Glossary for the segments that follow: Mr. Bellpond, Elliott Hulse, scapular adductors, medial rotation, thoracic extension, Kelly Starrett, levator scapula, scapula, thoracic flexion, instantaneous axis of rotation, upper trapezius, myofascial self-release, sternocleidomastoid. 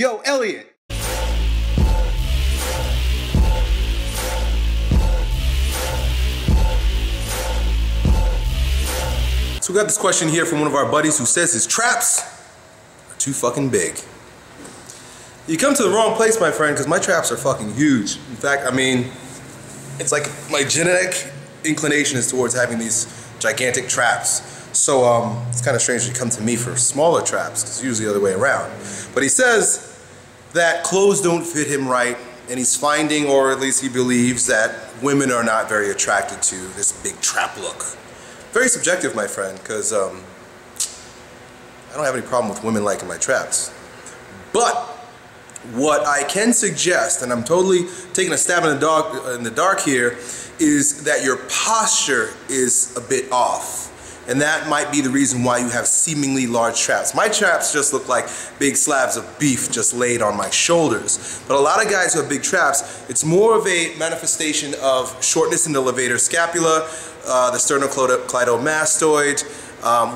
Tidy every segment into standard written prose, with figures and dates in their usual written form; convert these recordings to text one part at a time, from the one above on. Yo, Elliot! So we got this question here from one of our buddies who says his traps are too fucking big. You come to the wrong place, my friend, because my traps are fucking huge. In fact, I mean, it's like my genetic inclination is towards having these gigantic traps. So it's kind of strange to come to me for smaller traps, because it's usually the other way around. But he says that clothes don't fit him right, and he's finding, or at least he believes, that women are not very attracted to this big trap look. Very subjective, my friend, because I don't have any problem with women liking my traps. But what I can suggest, and I'm totally taking a stab in the dark here, is that your posture is a bit off. And that might be the reason why you have seemingly large traps. My traps just look like big slabs of beef just laid on my shoulders. But a lot of guys who have big traps, it's more of a manifestation of shortness in the levator scapula, the sternocleidomastoid,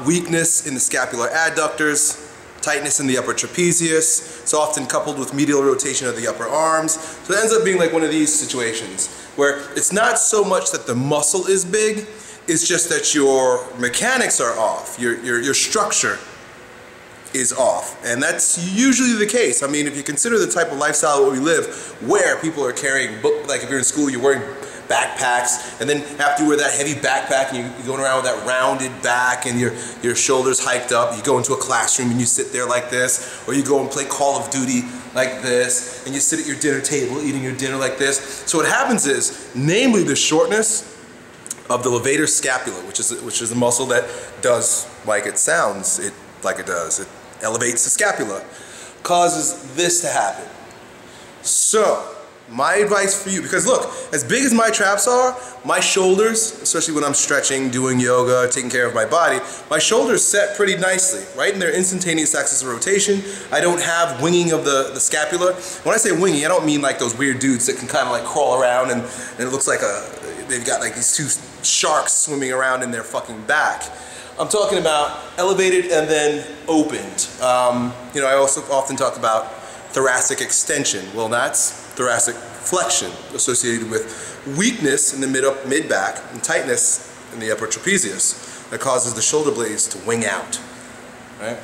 weakness in the scapular adductors, tightness in the upper trapezius. It's often coupled with medial rotation of the upper arms. So it ends up being like one of these situations where it's not so much that the muscle is big, it's just that your mechanics are off, your structure is off. And that's usually the case. I mean, if you consider the type of lifestyle we live, where people are carrying book, like if you're in school, you're wearing backpacks, and then after you wear that heavy backpack and you're going around with that rounded back and your shoulders hiked up, you go into a classroom and you sit there like this, or you go and play Call of Duty like this, and you sit at your dinner table eating your dinner like this. So what happens is, namely the shortness of the levator scapula, which is the muscle that does like it sounds, it elevates the scapula, causes this to happen. So my advice for you, because look, as big as my traps are, my shoulders, especially when I'm stretching, doing yoga, taking care of my body, my shoulders set pretty nicely, right in their instantaneous axis of rotation. I don't have winging of the scapula. When I say winging, I don't mean like those weird dudes that can kind of like crawl around and it looks like they've got like these two sharks swimming around in their fucking back. I'm talking about elevated and then opened. You know, I also often talk about thoracic extension. Well, that's thoracic flexion associated with weakness in the mid-back and tightness in the upper trapezius that causes the shoulder blades to wing out, right?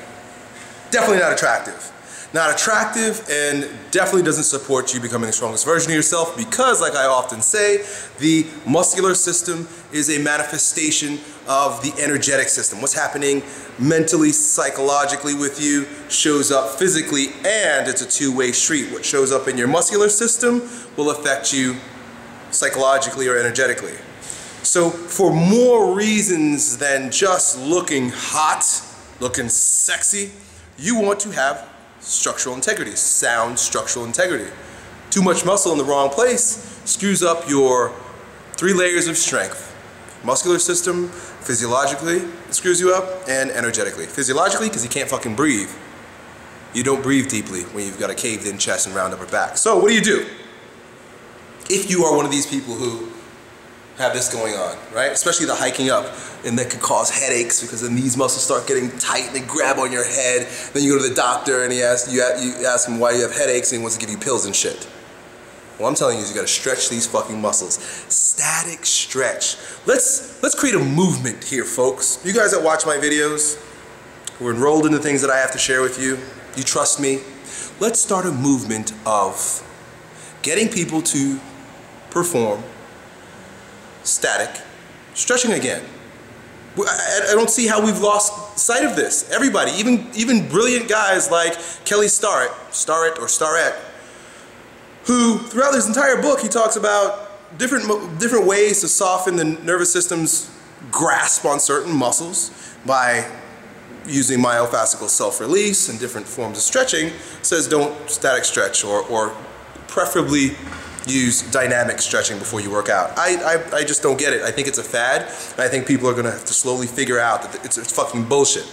Definitely not attractive. Not attractive, and definitely doesn't support you becoming the strongest version of yourself, because like I often say, the muscular system is a manifestation of the energetic system. What's happening mentally, psychologically with you shows up physically, and it's a two-way street. What shows up in your muscular system will affect you psychologically or energetically. So for more reasons than just looking hot, looking sexy, you want to have structural integrity, sound structural integrity. Too much muscle in the wrong place screws up your three layers of strength. Muscular system, physiologically, it screws you up, and energetically. Physiologically, because you can't fucking breathe. You don't breathe deeply when you've got a caved in chest and round upper back. So what do? If you are one of these people who have this going on, right? Especially the hiking up, and that could cause headaches because then these muscles start getting tight and they grab on your head. Then you go to the doctor and you ask him why you have headaches, and he wants to give you pills and shit. Well, I'm telling you, you got to stretch these fucking muscles. Static stretch. Let's create a movement here, folks. You guys that watch my videos, who are enrolled in the things that I have to share with you, you trust me. Let's start a movement of getting people to perform static stretching again. I don't see how we've lost sight of this. Everybody, even brilliant guys like Kelly Starrett, who throughout his entire book he talks about different ways to soften the nervous system's grasp on certain muscles by using myofascial self-release and different forms of stretching. Says don't static stretch, or preferably use dynamic stretching before you work out. I just don't get it. I think it's a fad, and I think people are going to have to slowly figure out that it's fucking bullshit.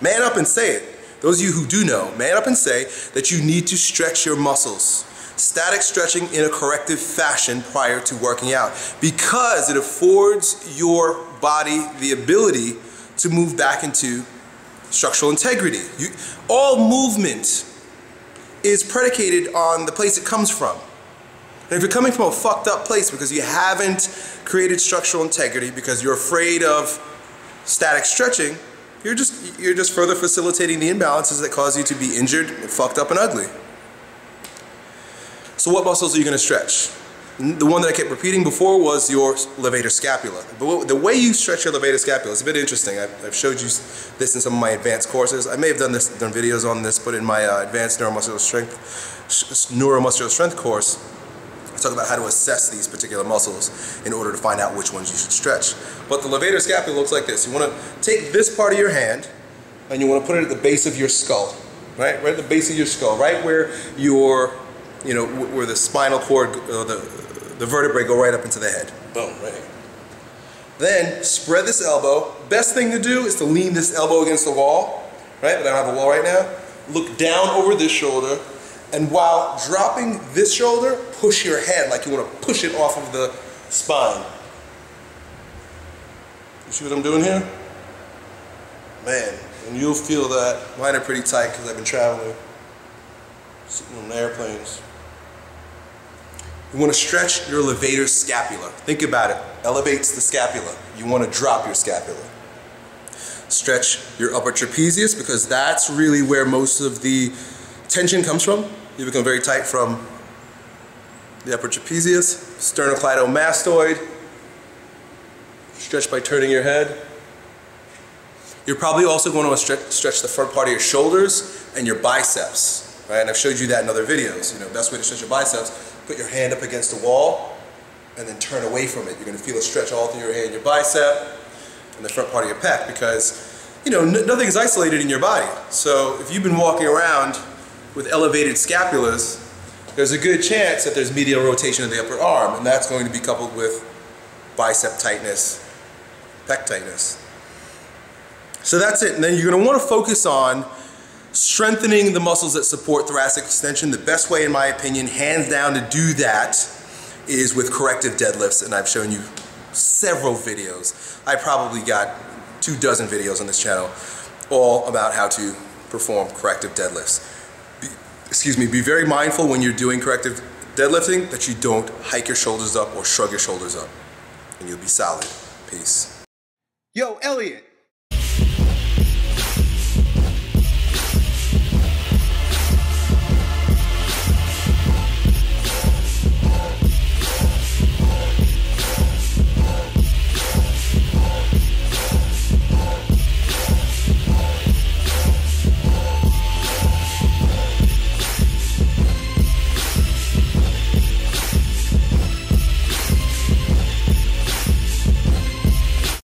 Man up and say it. Those of you who do know, man up and say that you need to stretch your muscles. Static stretching in a corrective fashion prior to working out, because it affords your body the ability to move back into structural integrity. All movement is predicated on the place it comes from. And if you're coming from a fucked up place because you haven't created structural integrity, because you're afraid of static stretching, you're just further facilitating the imbalances that cause you to be injured, fucked up, and ugly. So what muscles are you going to stretch? The one that I kept repeating before was your levator scapula. But the way you stretch your levator scapula is a bit interesting. I've showed you this in some of my advanced courses. I may have done videos on this, but in my advanced neuromuscular strength course, I talk about how to assess these particular muscles in order to find out which ones you should stretch. But the levator scapula looks like this. You want to take this part of your hand and you want to put it at the base of your skull, right? Right at the base of your skull, right where your, you know, where the spinal cord, the vertebrae go right up into the head. Boom, right here. Then spread this elbow. Best thing to do is to lean this elbow against the wall, right? But I don't have a wall right now. Look down over this shoulder, and while dropping this shoulder, push your head like you want to push it off of the spine. You see what I'm doing here? Man, and you'll feel that. Mine are pretty tight because I've been traveling, sitting on airplanes. You want to stretch your levator scapula. Think about it. Elevates the scapula. You want to drop your scapula. Stretch your upper trapezius because that's really where most of the tension comes from. You become very tight from the upper trapezius. Sternocleidomastoid. Stretch by turning your head. You're probably also going to stretch the front part of your shoulders and your biceps. Right? And I've showed you that in other videos. You know, best way to stretch your biceps, put your hand up against the wall and then turn away from it. You're going to feel a stretch all through your hand, your bicep, and the front part of your pec because, you know, nothing's isolated in your body. So if you've been walking around with elevated scapulas, there's a good chance that there's medial rotation of the upper arm, and that's going to be coupled with bicep tightness, pec tightness. So that's it. And then you're going to want to focus on strengthening the muscles that support thoracic extension. The best way, in my opinion, hands down, to do that is with corrective deadlifts, and I've shown you several videos. I probably got 24 videos on this channel all about how to perform corrective deadlifts. Be very mindful when you're doing corrective deadlifting that you don't hike your shoulders up or shrug your shoulders up, and you'll be solid. Peace. Yo, Elliot.